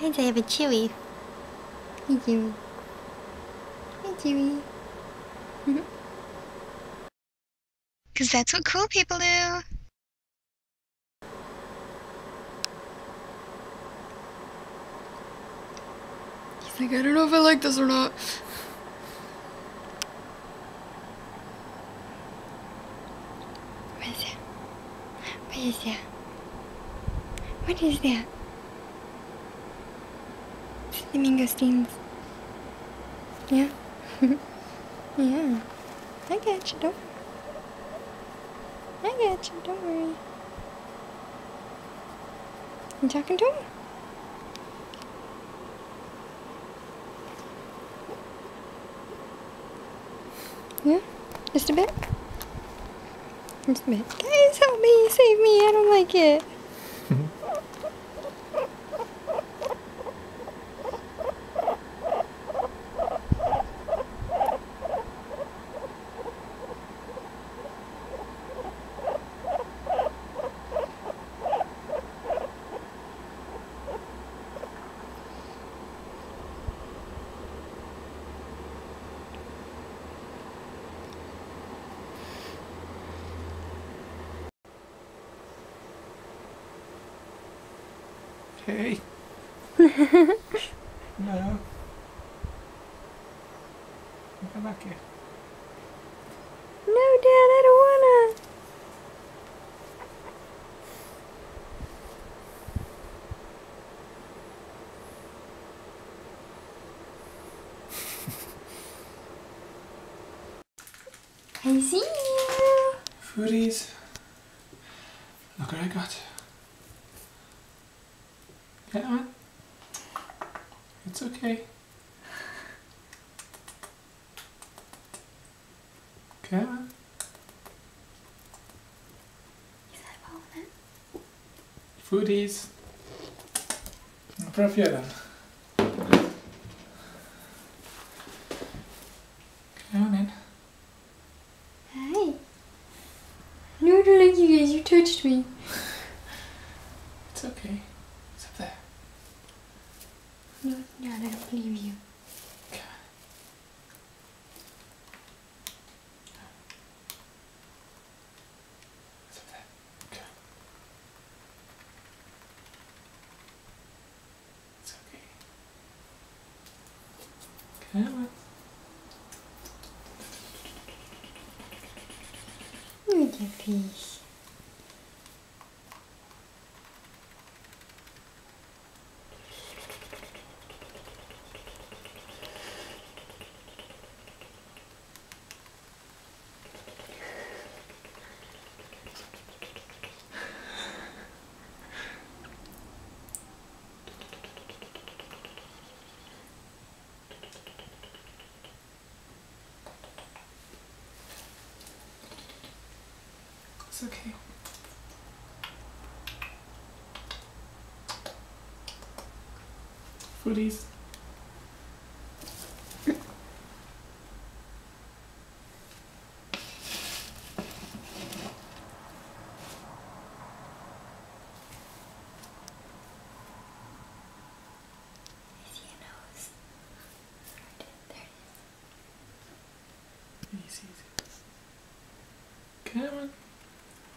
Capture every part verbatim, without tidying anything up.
Since I have a Chewy. Hey Chewy. Hey Chewy. Cause that's what cool people do. He's like, I don't know if I like this or not. What is that? What is that? What is that? It's the mango steams. Yeah? Yeah. I got you, don't worry. I got you, don't worry. You talking to him? Yeah? Just a bit? Just a bit. Guys, help me! Save me! I don't like it! Hey. No. Come back here. No, Dad, I don't wanna. I see you. Foodies. Look what I got. Get on. It's okay. Get on. Is that all of it? Foodies. Prefiero. Get on in. Hi. No, I don't like you guys. You touched me. It's okay. It's up there. No, no, I don't believe you. Come on. It's up there. Come on. It's okay. Come on. Look at this. It's okay. Foodies.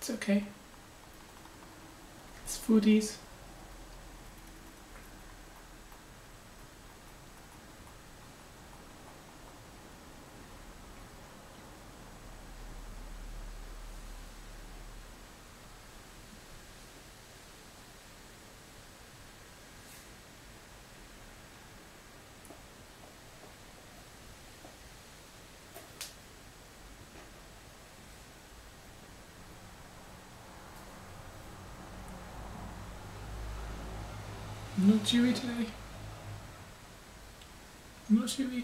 It's okay. It's foodies. I'm not chewy today. I'm not chewy.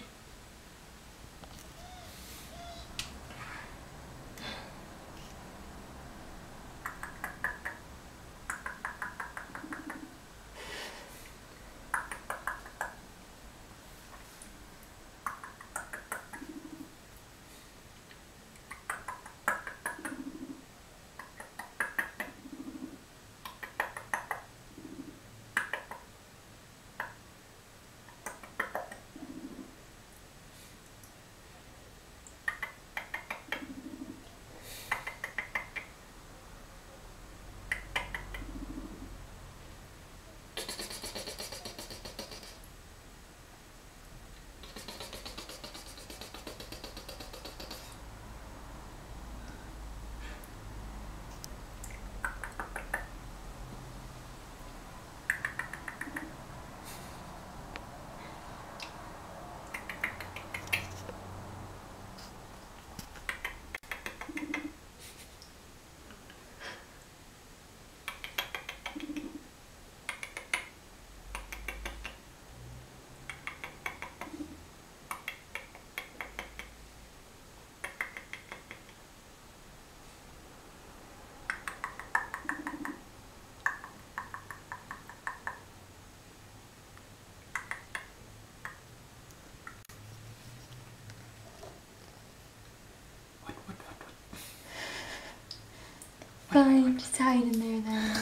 fine, just hide in there then.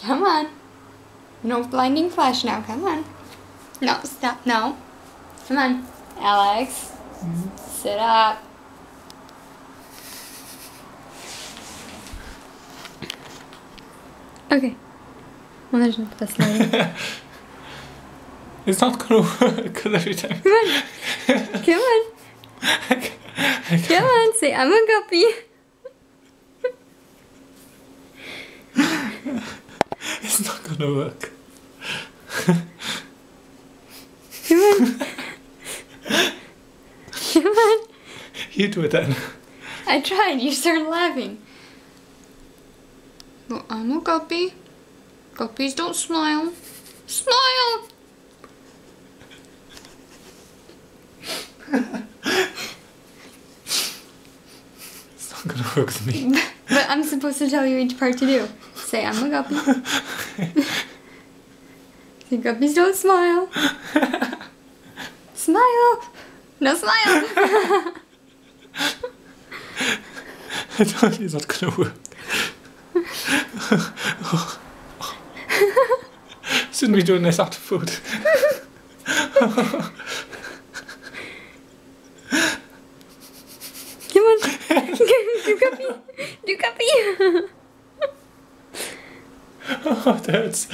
Come on. No blinding flash now, come on. No, stop, no. Come on, Alex. Mm-hmm. Sit up. Okay. Well, there's no plus lighting. It's not gonna work every time. Come on. Come on. I I Come on, say I'm a guppy. It's not gonna work. Come on. Come on. You do it then. I tried, you started laughing. Well, I'm a guppy. Guppies don't smile. Smile! It's not gonna work with me. But, but I'm supposed to tell you each part to do. Say, I'm a guppy. Say, guppies don't smile. Smile! No, smile! I told you it's not gonna work. Oh, oh. Shouldn't be doing this after food. Come on, do copy, do copy. Oh, that hurts.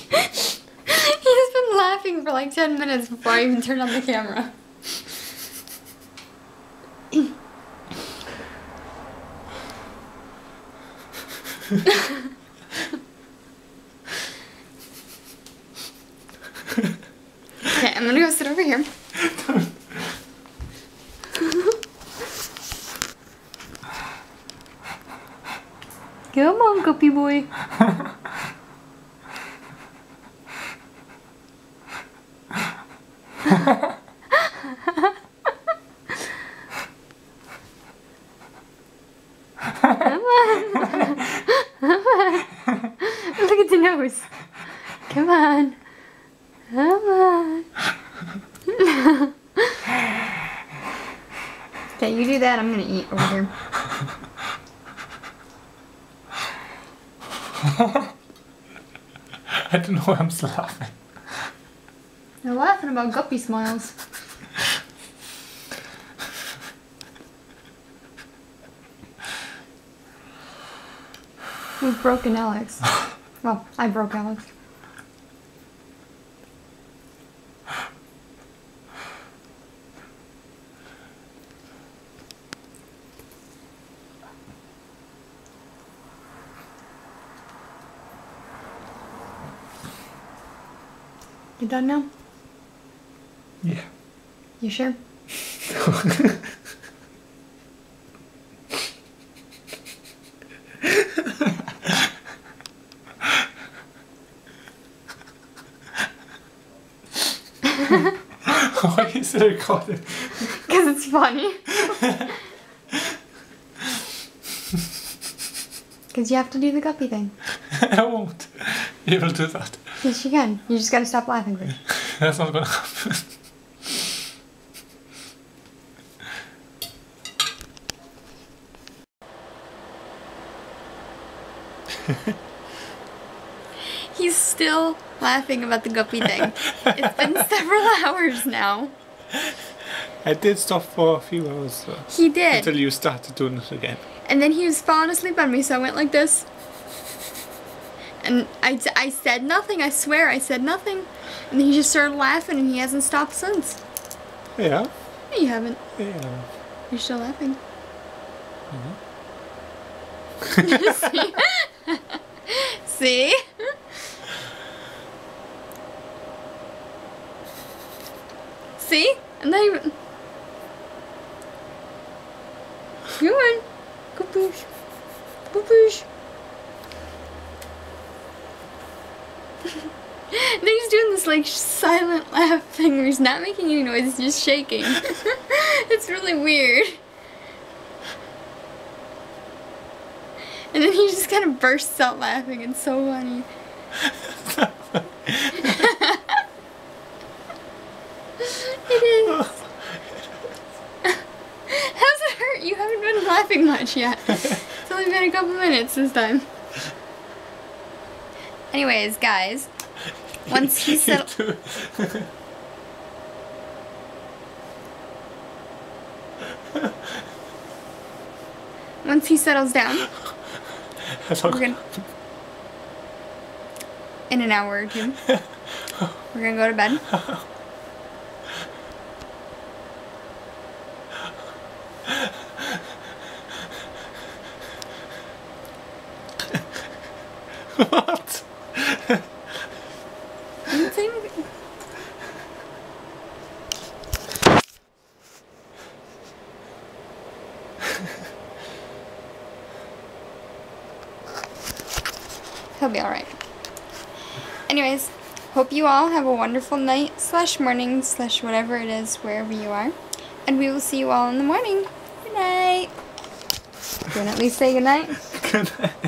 He's been laughing for like ten minutes before I even turned on the camera. Okay, I'm gonna go sit over here. Come on, guppy boy. Come on. Come on. Look at the nose. Come on. Come on. Okay, you do that, I'm gonna eat over here. I don't know why I'm still laughing. You're laughing about guppy smiles. We've broken Alex. Well, I broke Alex. You done now? Yeah. You sure? Why is it recorded? Because it's funny. Because you have to do the guppy thing. I won't. You will do that. Yes, you can. You just gotta stop laughing first. That's not gonna happen. He's still laughing about the guppy thing. It's been several hours now. I did stop for a few hours. Uh, he did. Until you started doing it again. And then he was falling asleep on me, so I went like this. And I, I said nothing, I swear, I said nothing. And then he just started laughing and he hasn't stopped since. Yeah. No, you haven't. Yeah. You're still laughing. Mm-hmm. See? See? See? I'm not even... Come on. Go push. Go push. He's doing this like silent laugh thing where he's not making any noise, he's just shaking. It's really weird. And then he just kind of bursts out laughing, it's so funny. not laughing much yet. It's only been a couple minutes this time. Anyways, guys, once he settled... Once he settles down, we're gonna, in an hour or two, we're gonna go to bed. What? He'll be alright. Anyways, hope you all have a wonderful night slash morning slash whatever it is wherever you are. And we will see you all in the morning. Good night. You want to at least say good night? Good night.